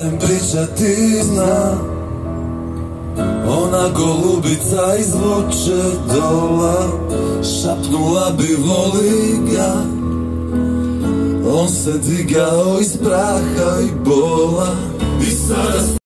Daljem priča ti zna, ona golubica izvuče dolar, šapnula bi voli ga, on se digao iz praha I bola. I sada